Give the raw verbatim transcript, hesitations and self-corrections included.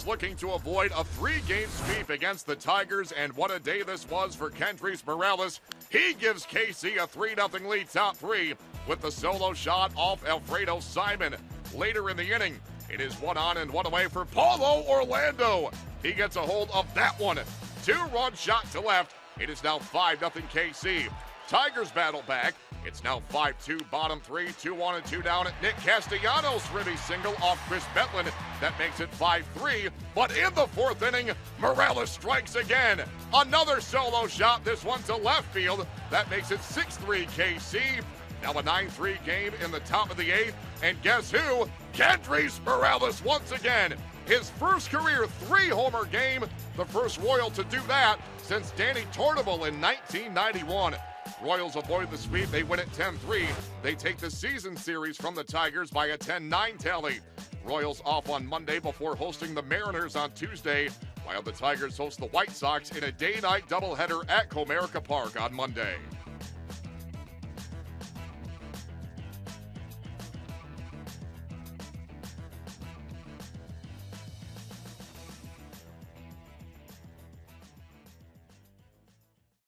Royals looking to avoid a three-game sweep against the Tigers, and what a day this was for Kendrys Morales. He gives K C a three nothing lead top three with the solo shot off Alfredo Simon. Later in the inning, it is one on and one away for Paulo Orlando. He gets a hold of that one. Two-run shot to left. It is now five nothing K C. Tigers battle back. It's now five two, bottom three, two on and two down. Nick Castellanos' ribby single off Chris Betlin. That makes it five three. But in the fourth inning, Morales strikes again. Another solo shot, this one to left field. That makes it six three K C. Now a nine three game in the top of the eighth. And guess who? Kendrys Morales once again. His first career three-homer game. The first Royal to do that since Danny Tartabull in nineteen ninety-one. Royals avoid the sweep. They win it ten three. They take the season series from the Tigers by a ten nine tally. Royals off on Monday before hosting the Mariners on Tuesday, while the Tigers host the White Sox in a day-night doubleheader at Comerica Park on Monday.